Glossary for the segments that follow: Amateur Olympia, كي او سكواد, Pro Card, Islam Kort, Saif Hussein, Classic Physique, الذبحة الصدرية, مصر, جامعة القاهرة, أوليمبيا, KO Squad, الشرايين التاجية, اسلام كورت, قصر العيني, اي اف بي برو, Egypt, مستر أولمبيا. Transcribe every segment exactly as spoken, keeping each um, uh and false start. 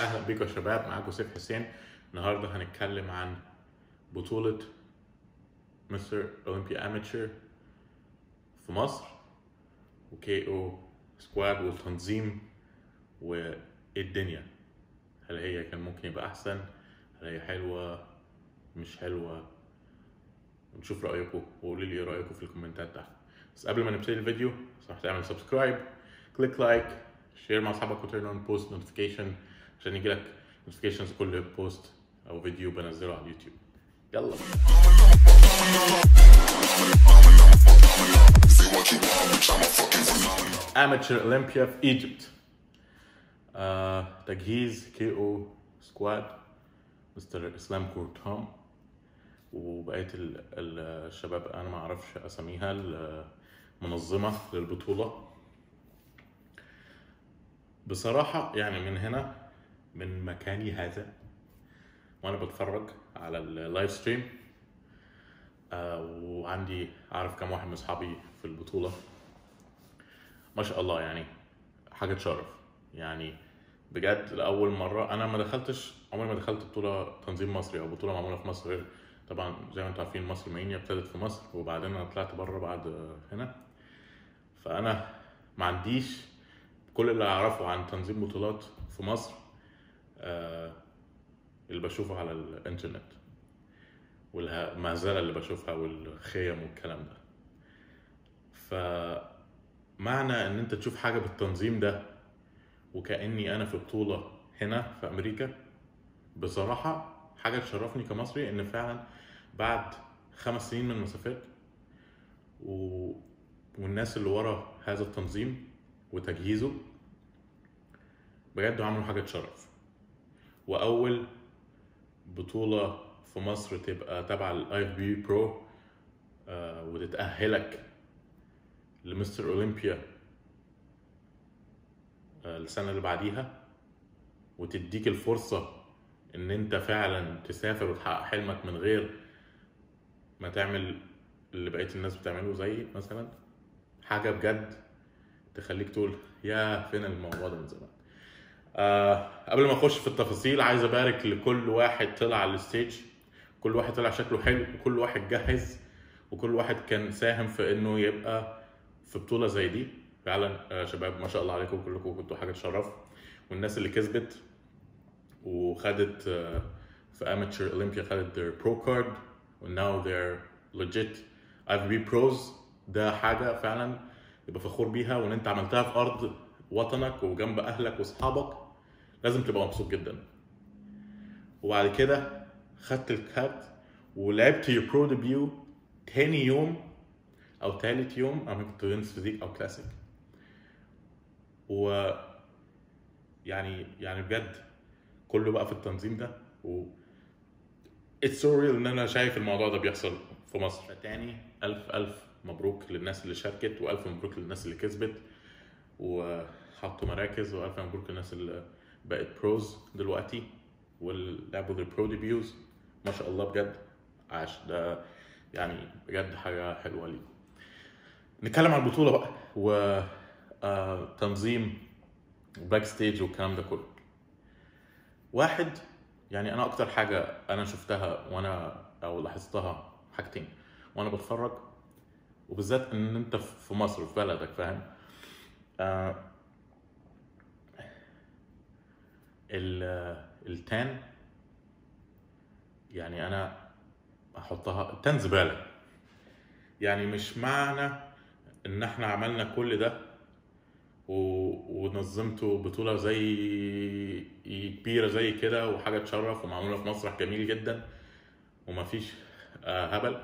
اهلا بيكم يا شباب، معاكم سيف حسين. النهارده هنتكلم عن بطولة مستر أولمبيا أماتشر في مصر وكي او سكواد والتنظيم والدنيا. هل هي كان ممكن يبقى احسن؟ هل هي حلوة مش حلوة؟ نشوف رأيكم وقولوا لي ايه رأيكم في الكومنتات تحت. بس قبل ما نبتدي الفيديو صح تعمل سبسكرايب، كليك لايك، شير مع اصحابك وترن اون بوست نوتيفيكيشن عشان يجيلك نوتيفيكيشنز كل بوست او فيديو بنزله على اليوتيوب. يلا Amateur Olympia في ايجيبت. آه، تجهيز كي او سكواد مستر اسلام كورت وبقيه الشباب، انا ما اعرفش اسميها المنظمه للبطوله. بصراحه يعني من هنا، من مكاني هذا وانا بتفرج على اللايف ستريم، آه، وعندي اعرف كم واحد من اصحابي في البطوله، ما شاء الله يعني حاجه تشرف. يعني بجد لاول مره انا ما دخلتش، عمري ما دخلت بطوله تنظيم مصري او بطوله معموله في مصر، غير طبعا زي ما انتم عارفين مصر المانيا ابتدت في مصر وبعدين انا طلعت بره بعد هنا. فانا ما عنديش كل اللي اعرفه عن تنظيم بطولات في مصر، آه، اللي بشوفه على الانترنت والمهزله اللي بشوفها والخيم والكلام ده. فمعنى ان انت تشوف حاجه بالتنظيم ده وكاني انا في بطوله هنا في امريكا، بصراحه حاجه تشرفني كمصري ان فعلا بعد خمس سنين من مسافات و... والناس اللي ورا هذا التنظيم وتجهيزه بجد عملوا حاجه تشرف. واول بطوله في مصر تبقى تبع الاي اف بي برو وتتاهلك لمستر اولمبيا السنه اللي بعديها وتديك الفرصه ان انت فعلا تسافر وتحقق حلمك من غير ما تعمل اللي بقيه الناس بتعمله، زي مثلا حاجه بجد تخليك تقول يا فين الموضوع ده من زمان. آه، قبل ما اخش في التفاصيل عايز ابارك لكل واحد طلع على الستيج، كل واحد طلع شكله حلو وكل واحد جهز وكل واحد كان ساهم في انه يبقى في بطوله زي دي. فعلا يا شباب ما شاء الله عليكم كلكم، كنتوا حاجه تشرف. والناس اللي كسبت وخدت في اماتشر اولمبيا خدت their برو كارد وناو they're legit اي اف بي بروز، ده حاجه فعلا يبقى فخور بيها، وان انت عملتها في ارض وطنك وجنب اهلك واصحابك لازم تبقى مبسوط جدا. وبعد كده خدت الكارت ولعبت يور برو ديبيو تاني يوم او ثالث يوم اماتور فيزيك او كلاسيك، و يعني يعني بجد كله بقى في التنظيم ده. و اتس سو ريل ان انا شايف الموضوع ده بيحصل في مصر. تاني الف الف مبروك للناس اللي شاركت، والف مبروك للناس اللي كسبت وحطوا مراكز، والف مبروك للناس اللي بقت بروز دلوقتي ولعبوا البرو ديبيوز. ما شاء الله بجد عاش، ده يعني بجد حاجه حلوه ليكم. نتكلم عن البطوله بقى وتنظيم باك ستيج والكلام ده كله. واحد يعني انا اكتر حاجه انا شفتها وانا او لاحظتها حاجتين وانا بتفرج، وبالذات ان انت في مصر في بلدك، فاهم؟ آه، التان يعني انا احطها التان زباله. يعني مش معنى ان احنا عملنا كل ده ونظمته بطوله زي كبيره زي كده وحاجه تشرف ومعموله في مسرح جميل جدا ومفيش آه هبل،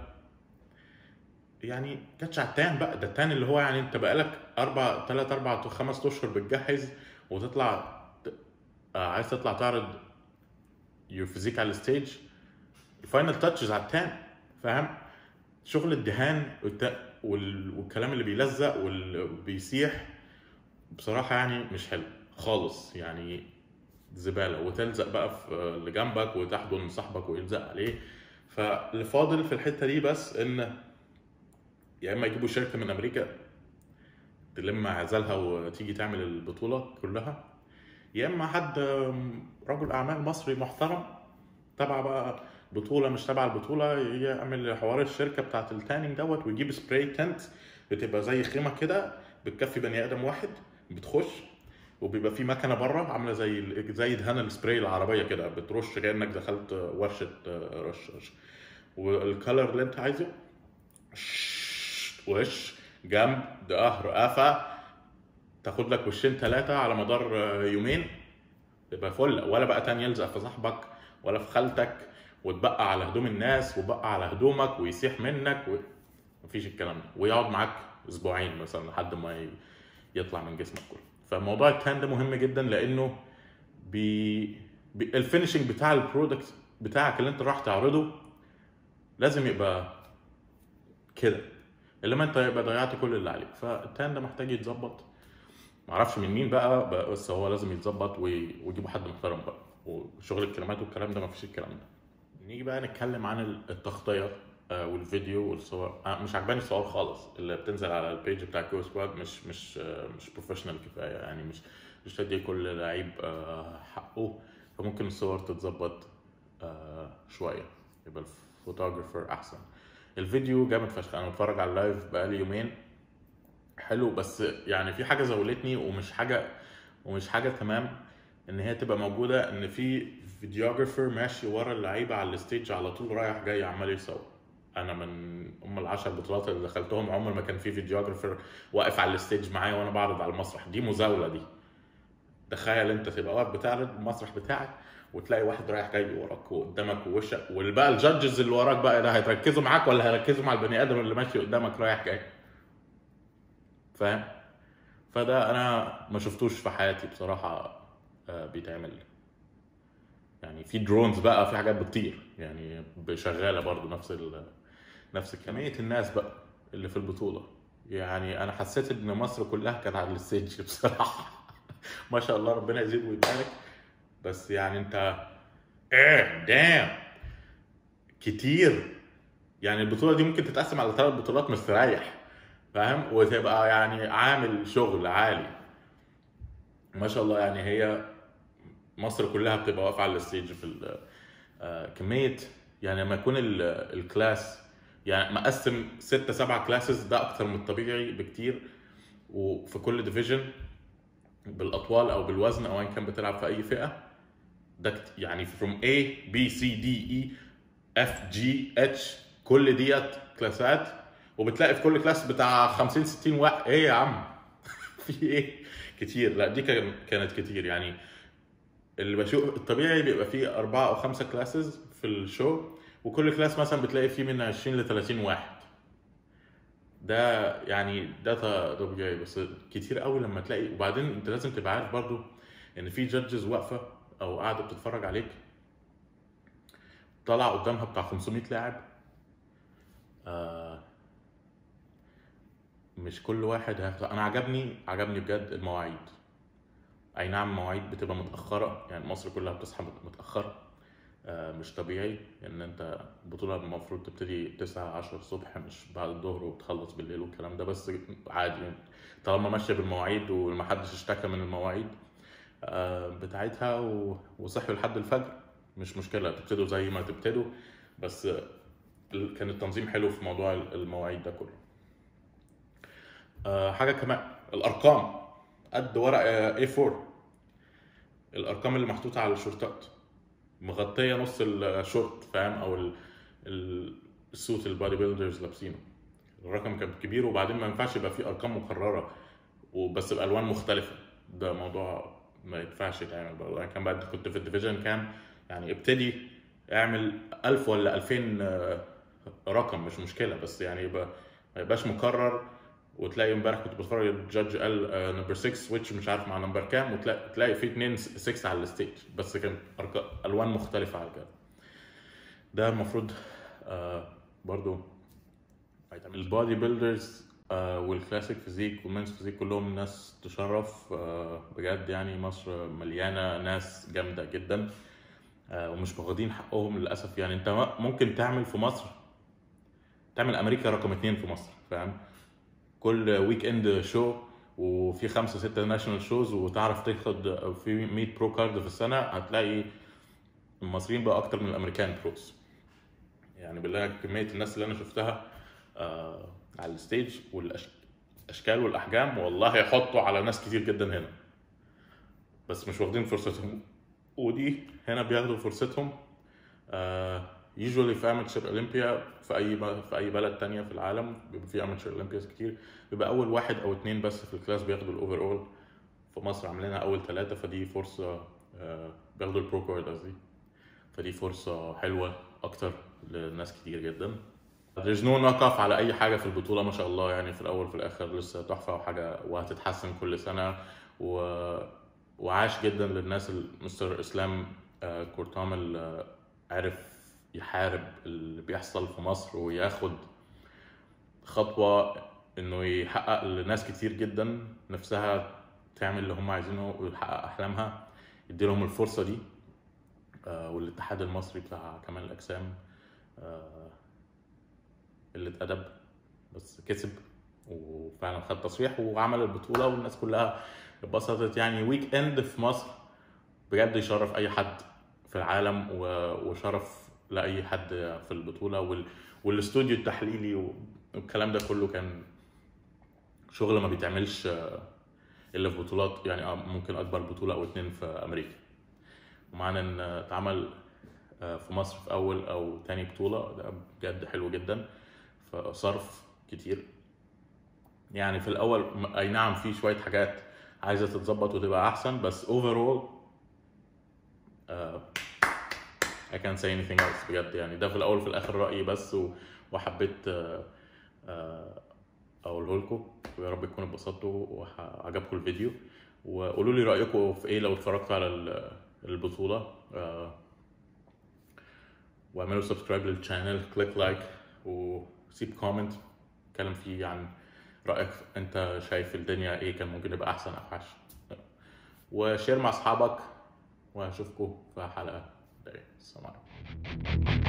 يعني كاتش على التان بقى. ده التان اللي هو يعني انت بقالك اربع ثلاث اربع خمس اشهر بتجهز وتطلع آه عايز تطلع تعرض يور فيزيك على الستيج، الفاينل تاتشز على التان، فاهم؟ شغل الدهان والكلام اللي بيلزق واللي بيسيح بصراحه يعني مش حلو خالص، يعني زباله. وتلزق بقى في اللي جنبك وتحضن صاحبك ويلزق عليه. فاللي فاضل في الحته دي بس ان يا اما يجيبوا شركه من امريكا تلم عزلها وتيجي تعمل البطوله كلها، يا اما حد رجل اعمال مصري محترم تبع بقى بطوله مش تبع البطوله يعمل حوار الشركه بتاعه التانينج دوت ويجيب سبراي تنت بتبقى زي خيمه كده بتكفي بني ادم واحد بتخش وبيبقى في مكنه بره عامله زي زي دهان السبراي العربيه كده بترش كانك دخلت ورشه رشاش والكلر اللي انت عايزه وش جنب ظهر قفا تاخد لك وشين ثلاثه على مدار يومين تبقى فل ولا بقى تاني يلزق في صاحبك ولا في خالتك وتبقى على هدوم الناس وبقى على هدومك ويسيح منك و... مفيش الكلام ده ويقعد معاك اسبوعين مثلا لحد ما يطلع من جسمك كله. فموضوع التان ده مهم جدا لانه بي... بي... الفينشنج بتاع البرودكت بتاعك اللي انت راح تعرضه لازم يبقى كده اللي ما انت يبقى ضيعت كل اللي عليك. فالتان ده محتاج يتظبط معرفش من مين بقى, بقى بس هو لازم يتظبط ويجيبوا حد محترم بقى وشغل الكلمات والكلام ده مفيش الكلام ده. نيجي بقى نتكلم عن التغطيه والفيديو والصور. مش عجباني الصور خالص اللي بتنزل على البيج بتاع كو سكواد مش مش مش بروفيشنال كفايه يعني مش مش تدي كل لعيب حقه فممكن الصور تتظبط شويه يبقى الفوتوغرافر احسن. الفيديو جامد فشخ انا بتفرج على اللايف بقالي يومين حلو بس يعني في حاجه زولتني ومش حاجه ومش حاجه تمام ان هي تبقى موجوده ان في فيديوغرافر ماشي ورا اللعيبه على الستيج على طول رايح جاي عمال يصور. انا من ام العشر بطولات اللي دخلتهم عمر ما كان في فيديوغرافر واقف على الستيج معايا وانا بعرض على المسرح. دي مزاوله دي. تخيل انت تبقى واقف بتعرض المسرح بتاعك وتلاقي واحد رايح جاي وراك وقدامك ووشك والبقى الجادجز اللي وراك بقى ده هيتركزوا معاك ولا هيركزوا مع البني ادم اللي ماشي قدامك رايح جاي. فاهم؟ فده انا ما شفتوش في حياتي بصراحه بيتعمل. يعني في درونز بقى في حاجات بتطير يعني شغاله برضو نفس نفس كميه الناس بقى اللي في البطوله. يعني انا حسيت ان مصر كلها كانت على الستيج بصراحه. ما شاء الله ربنا يزيد ويبارك بس يعني انت ايه دام كتير. يعني البطوله دي ممكن تتقسم على ثلاث بطولات مستريح فاهم وتبقى يعني عامل شغل عالي ما شاء الله. يعني هي مصر كلها بتبقى واقفه على الستيج في كميه يعني لما يكون الكلاس يعني مقسم ستة سبعة كلاسز ده اكتر من الطبيعي بكتير وفي كل ديفيجن بالاطوال او بالوزن او ايا كان بتلعب في اي فئه ده يعني from A B C D E F G H كل ديت كلاسات وبتلاقي في كل كلاس بتاع خمسين ستين واحد. ايه يا عم في ايه كتير. لا دي كانت كتير يعني اللي بشوف الطبيعي بيبقى فيه أربعة أو خمسة كلاسز في الشو وكل كلاس مثلا بتلاقي فيه من عشرين ل ثلاثين واحد. ده يعني ده طبيعي بس كتير قوي لما تلاقي. وبعدين أنت لازم تبقى عارف برضو إن في جادجز واقفة أو قاعدة بتتفرج عليك طلع قدامها بتاع خمسمية لاعب آه مش كل واحد هياخد. أنا عجبني عجبني بجد المواعيد. اي نعم مواعيد بتبقى متاخره يعني مصر كلها بتصحى متاخره آه مش طبيعي ان انت البطوله المفروض تبتدي تسعة عشرة الصبح مش بعد الظهر وبتخلص بالليل والكلام ده بس عادي يعني طالما ماشيه بالمواعيد ومحدش اشتكى من المواعيد آه بتاعتها وصحوا لحد الفجر مش مشكله تبتدوا زي ما تبتدوا بس كان التنظيم حلو في موضوع المواعيد ده كله. آه حاجه كمان الارقام قد ورق إيه فور الارقام اللي محطوطه على الشورتات مغطيه نص الشورت فاهم او السوت البادي بيلدرز لابسينه. الرقم كان كبير وبعدين ما ينفعش يبقى فيه ارقام مكرره وبس بالوان مختلفه. ده موضوع ما ينفعش يتعمل برضه. انا كان بعد كنت في الديفيجن كان يعني ابتدي اعمل ألف ولا ألفين رقم مش مشكله بس يعني يبقى ما يبقاش مكرر. وتلاقي امبارح كنت بتفرج الجادج قال نمبر ستة سويتش مش عارف مع نمبر كام وتلاقي تلاقي في اتنين ستة على الستيج بس كان الوان مختلفه على الجدول. ده المفروض آه برضو البادي بيلدرز آه والكلاسيك فيزيك والمنس فيزيك كلهم ناس تشرف آه بجد. يعني مصر مليانه ناس جامده جدا آه ومش واخدين حقهم للاسف. يعني انت ممكن تعمل في مصر تعمل امريكا رقم اتنين في مصر فاهم. كل ويك اند شو وفي خمسه سته ناشونال شوز، وتعرف تاخد في مية برو كارد في السنه. هتلاقي المصريين بقى اكتر من الامريكان بروز، يعني بالله كميه الناس اللي انا شفتها آه على الستيج والاشكال والاحجام، والله يحطوا على ناس كتير جدا هنا، بس مش واخدين فرصتهم. ودي هنا بياخدوا فرصتهم آه يجولي في اماتشر اولمبيا. في اي في اي بلد ثانيه في العالم بيبقى في اماتشر اولمبياس كتير، بيبقى اول واحد او اتنين بس في الكلاس بياخدوا الاوفر اول. في مصر عاملينها اول ثلاثه، فدي فرصه آه بياخدوا البرو كارد قصدي، فدي فرصه حلوه اكتر لناس كتير جدا. رجنو نقف على اي حاجه في البطوله ما شاء الله، يعني في الاول في الاخر لسه تحفه وحاجه وهتتحسن كل سنه. و... وعاش جدا للناس. مستر اسلام آه كورت عمل آه عرف يحارب اللي بيحصل في مصر وياخد خطوه انه يحقق لناس كتير جدا نفسها تعمل اللي هم عايزينه ويحقق احلامها، يدي لهم الفرصه دي. آه والاتحاد المصري بتاع كمال الاجسام آه اللي اتأدب بس كسب وفعلا خد تصريح وعمل البطوله والناس كلها اتبسطت. يعني ويك اند في مصر بجد يشرف اي حد في العالم وشرف لاي حد في البطوله. والاستوديو التحليلي والكلام ده كله كان شغل ما بيتعملش الا في بطولات، يعني ممكن اكبر بطوله او اتنين في امريكا. ومعنى ان اتعمل في مصر في اول او تاني بطوله ده بجد حلو جدا. فصرف كتير يعني في الاول، اي نعم في شويه حاجات عايزه تتظبط وتبقى احسن، بس overall uh, I can't say anything else بجد. يعني ده في الاول في الاخر رايي بس، وحبيت uh, uh, اقوله لكم، ويا رب تكونوا اتبسطتوا وعجبكم الفيديو. وقولوا لي رايكم في ايه لو اتفرجتوا على البطوله، uh, واعملوا سبسكرايب للقناه، كليك لايك، وسيب كومنت اتكلم فيه عن رايك، انت شايف الدنيا ايه كان ممكن يبقى احسن او وحش، وشير مع اصحابك، واشوفكم في حلقه جايه. السلام عليكم.